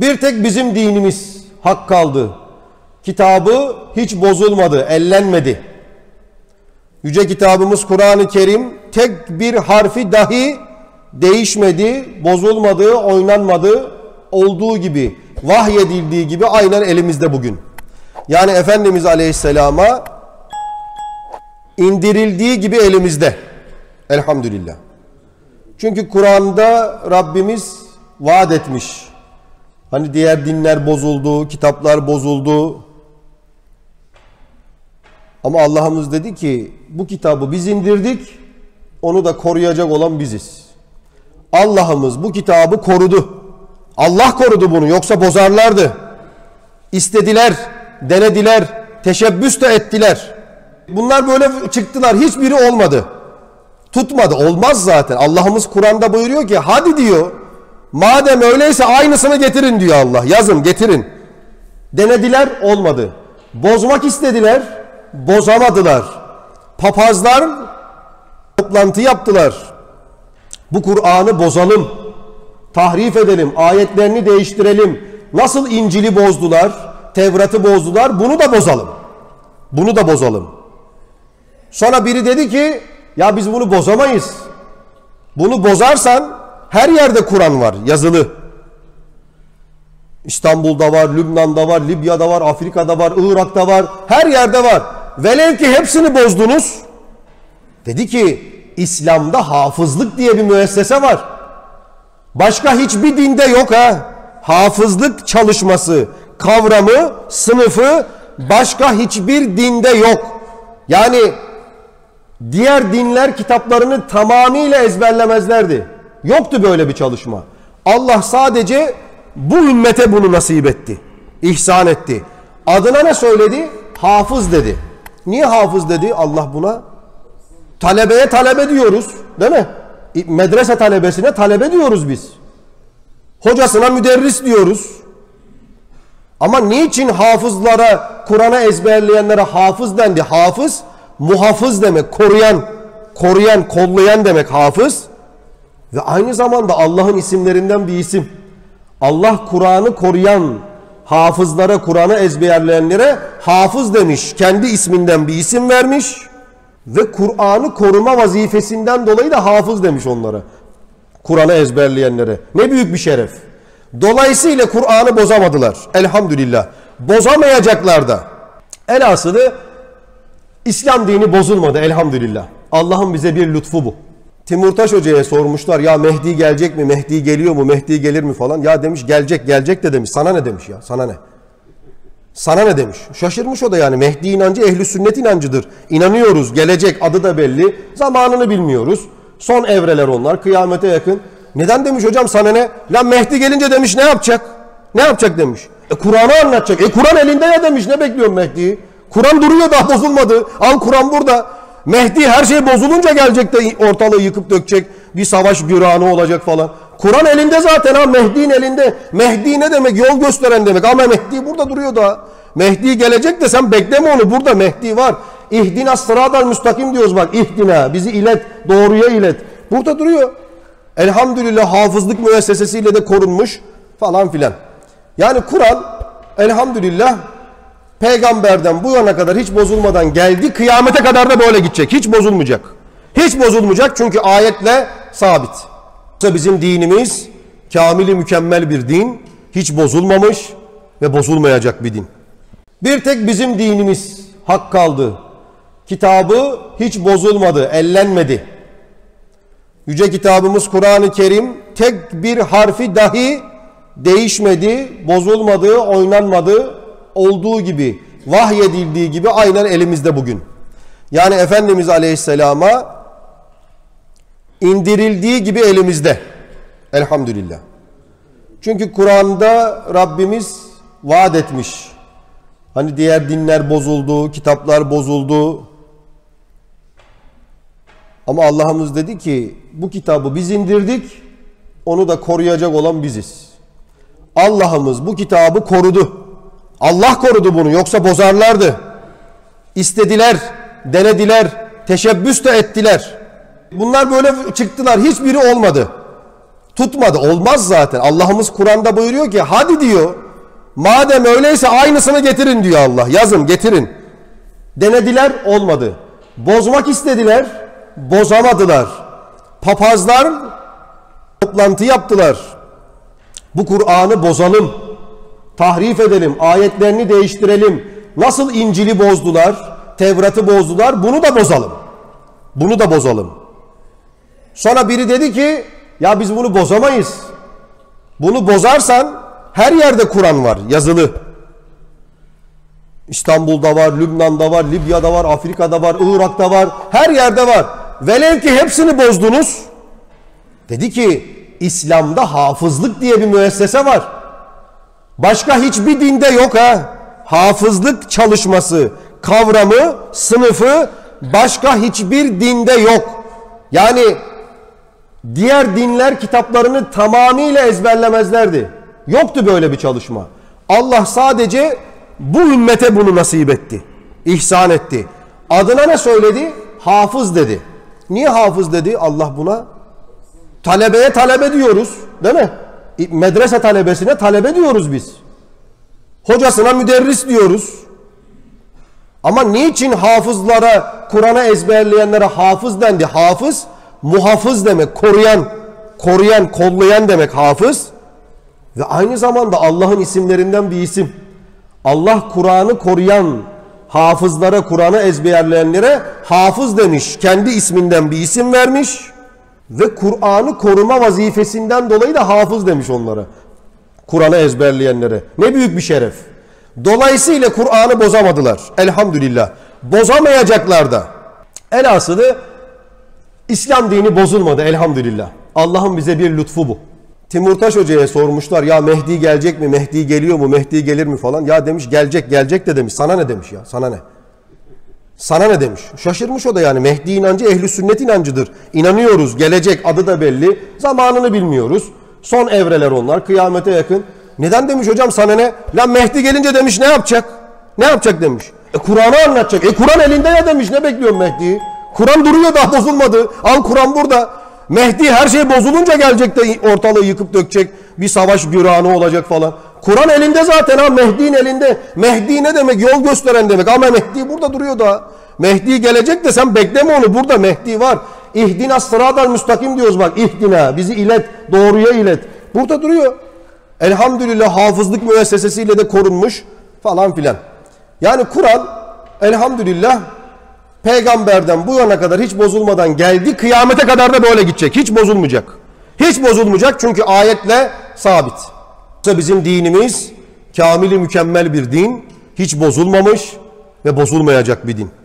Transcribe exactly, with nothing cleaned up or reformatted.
Bir tek bizim dinimiz hak kaldı. Kitabı hiç bozulmadı, ellenmedi. Yüce kitabımız Kur'an-ı Kerim tek bir harfi dahi değişmedi, bozulmadı, oynanmadı. Olduğu gibi, vahyedildiği gibi aynen elimizde bugün. Yani Efendimiz Aleyhisselam'a indirildiği gibi elimizde. Elhamdülillah. Çünkü Kur'an'da Rabbimiz vaat etmiş. Hani diğer dinler bozuldu, kitaplar bozuldu. Ama Allah'ımız dedi ki bu kitabı biz indirdik, onu da koruyacak olan biziz. Allah'ımız bu kitabı korudu. Allah korudu bunu, yoksa bozarlardı. İstediler, denediler, teşebbüs de ettiler. Bunlar böyle çıktılar, hiçbiri olmadı. Tutmadı, olmaz zaten. Allah'ımız Kur'an'da buyuruyor ki hadi diyor, madem öyleyse aynısını getirin diyor Allah. Yazın, getirin. Denediler, olmadı. Bozmak istediler, bozamadılar. Papazlar toplantı yaptılar. Bu Kur'an'ı bozalım, tahrif edelim, ayetlerini değiştirelim. Nasıl İncil'i bozdular, Tevrat'ı bozdular, bunu da bozalım. Bunu da bozalım. Sonra biri dedi ki ya biz bunu bozamayız. Bunu bozarsan her yerde Kur'an var, yazılı. İstanbul'da var, Lübnan'da var, Libya'da var, Afrika'da var, Irak'ta var, her yerde var. Velev ki hepsini bozdunuz. Dedi ki İslam'da hafızlık diye bir müessese var. Başka hiçbir dinde yok ha. Hafızlık çalışması, kavramı, sınıfı başka hiçbir dinde yok. Yani diğer dinler kitaplarını tamamıyla ezberlemezlerdi. Yoktu böyle bir çalışma. Allah sadece bu ümmete bunu nasip etti. İhsan etti. Adına ne söyledi? Hafız dedi. Niye hafız dedi? Allah buna talebeye talebe diyoruz, değil mi? Medrese talebesine talebe diyoruz biz. Hocasına müderris diyoruz. Ama niçin hafızlara, Kur'an'a ezberleyenlere hafız dendi? Hafız, muhafız demek, koruyan, koruyan, kollayan demek hafız. Ve aynı zamanda Allah'ın isimlerinden bir isim. Allah Kur'an'ı koruyan hafızlara, Kur'an'ı ezberleyenlere hafız demiş. Kendi isminden bir isim vermiş. Ve Kur'an'ı koruma vazifesinden dolayı da hafız demiş onlara. Kur'an'ı ezberleyenlere. Ne büyük bir şeref. Dolayısıyla Kur'an'ı bozamadılar. Elhamdülillah. Bozamayacaklar da. Elhasılı İslam dini bozulmadı elhamdülillah. Allah'ın bize bir lütfu bu. Timurtaş Hoca'ya sormuşlar ya Mehdi gelecek mi? Mehdi geliyor mu? Mehdi gelir mi falan? Ya demiş gelecek gelecek de demiş. Sana ne demiş ya? Sana ne? Sana ne demiş? Şaşırmış o da yani. Mehdi inancı ehli sünnet inancıdır. İnanıyoruz. Gelecek adı da belli. Zamanını bilmiyoruz. Son evreler onlar. Kıyamete yakın. Neden demiş hocam sana ne? Lan Mehdi gelince demiş ne yapacak? Ne yapacak demiş. E Kur'an'ı anlatacak. E Kur'an elinde ya demiş. Ne bekliyorsun Mehdi'yi? Kur'an duruyor daha bozulmadı. Al Kur'an burada. Mehdi her şey bozulunca gelecek de ortalığı yıkıp dökecek. Bir savaş güranı olacak falan. Kur'an elinde zaten ha Mehdi'nin elinde. Mehdi ne demek? Yol gösteren demek. Ama Mehdi burada duruyor da. Mehdi gelecek de sen bekleme onu. Burada Mehdi var. İhdina sıradal müstakim diyoruz bak. İhdina. Bizi ilet. Doğruya ilet. Burada duruyor. Elhamdülillah hafızlık müessesesiyle de korunmuş falan filan. Yani Kur'an elhamdülillah peygamberden bu yana kadar hiç bozulmadan geldi. Kıyamete kadar da böyle gidecek. Hiç bozulmayacak. Hiç bozulmayacak çünkü ayetle sabit. Bizim dinimiz kamili mükemmel bir din. Hiç bozulmamış ve bozulmayacak bir din. Bir tek bizim dinimiz hak kaldı. Kitabı hiç bozulmadı, ellenmedi. Yüce kitabımız Kur'an-ı Kerim tek bir harfi dahi değişmedi, bozulmadı, oynanmadı. Olduğu gibi, vahyedildiği gibi aynen elimizde bugün. Yani Efendimiz Aleyhisselam'a indirildiği gibi elimizde. Elhamdülillah. Çünkü Kur'an'da Rabbimiz vaat etmiş. Hani diğer dinler bozuldu, kitaplar bozuldu. Ama Allah'ımız dedi ki bu kitabı biz indirdik, onu da koruyacak olan biziz. Allah'ımız bu kitabı korudu. Allah korudu bunu, yoksa bozarlardı. İstediler, denediler, teşebbüs de ettiler. Bunlar böyle çıktılar, hiçbiri olmadı. Tutmadı. Olmaz zaten. Allah'ımız Kur'an'da buyuruyor ki hadi diyor. Madem öyleyse aynısını getirin diyor Allah. Yazın getirin. Denediler olmadı. Bozmak istediler. Bozamadılar. Papazlar toplantı yaptılar. Bu Kur'an'ı bozalım. Tahrif edelim. Ayetlerini değiştirelim. Nasıl İncil'i bozdular? Tevrat'ı bozdular. Bunu da bozalım. Bunu da bozalım. Sonra biri dedi ki ya biz bunu bozamayız. Bunu bozarsan her yerde Kur'an var yazılı. İstanbul'da var, Lübnan'da var, Libya'da var, Afrika'da var, Irak'ta var. Her yerde var. Velev ki hepsini bozdunuz. Dedi ki İslam'da hafızlık diye bir müessese var. Başka hiçbir dinde yok ha. Hafızlık çalışması kavramı, sınıfı başka hiçbir dinde yok. Yani diğer dinler kitaplarını tamamıyla ezberlemezlerdi. Yoktu böyle bir çalışma. Allah sadece bu ümmete bunu nasip etti. İhsan etti. Adına ne söyledi? Hafız dedi. Niye hafız dedi Allah buna? Talebeye talebe diyoruz. Değil mi? Medrese talebesine talebe diyoruz biz. Hocasına müderris diyoruz. Ama niçin hafızlara, Kur'an'a ezberleyenlere hafız dendi? Hafız, muhafız demek, koruyan, koruyan, kollayan demek hafız. Ve aynı zamanda Allah'ın isimlerinden bir isim. Allah Kur'an'ı koruyan hafızlara, Kur'an'ı ezberleyenlere hafız demiş. Kendi isminden bir isim vermiş. Ve Kur'an'ı koruma vazifesinden dolayı da hafız demiş onlara. Kur'an'ı ezberleyenlere. Ne büyük bir şeref. Dolayısıyla Kur'an'ı bozamadılar. Elhamdülillah. Bozamayacaklar da. Elhasılı İslam dini bozulmadı elhamdülillah. Allah'ın bize bir lütfu bu. Timurtaş Hoca'ya sormuşlar ya Mehdi gelecek mi? Mehdi geliyor mu? Mehdi gelir mi falan? Ya demiş gelecek gelecek de demiş. Sana ne demiş ya? Sana ne? Sana ne demiş? Şaşırmış o da yani. Mehdi inancı ehli sünnet inancıdır. İnanıyoruz. Gelecek adı da belli. Zamanını bilmiyoruz. Son evreler onlar. Kıyamete yakın. Neden demiş hocam sana ne? Lan Mehdi gelince demiş ne yapacak? Ne yapacak demiş. E Kur'an'ı anlatacak. E Kur'an elinde ya demiş. Ne bekliyorsun Mehdi'yi? Kur'an duruyor daha bozulmadı. Al Kur'an burada. Mehdi her şey bozulunca gelecek de ortalığı yıkıp dökecek. Bir savaş büranı olacak falan. Kur'an elinde zaten ha. Mehdi'nin elinde. Mehdi ne demek? Yol gösteren demek. Ama Mehdi burada duruyor daha. Mehdi gelecek de sen bekleme onu. Burada Mehdi var. İhdina sıradal müstakim diyoruz bak. İhdina. Bizi ilet. Doğruya ilet. Burada duruyor. Elhamdülillah hafızlık müessesesiyle de korunmuş falan filan. Yani Kur'an elhamdülillah peygamberden bu yana kadar hiç bozulmadan geldi. Kıyamete kadar da böyle gidecek. Hiç bozulmayacak. Hiç bozulmayacak çünkü ayetle sabit. Bizim dinimiz kamili mükemmel bir din. Hiç bozulmamış ve bozulmayacak bir din.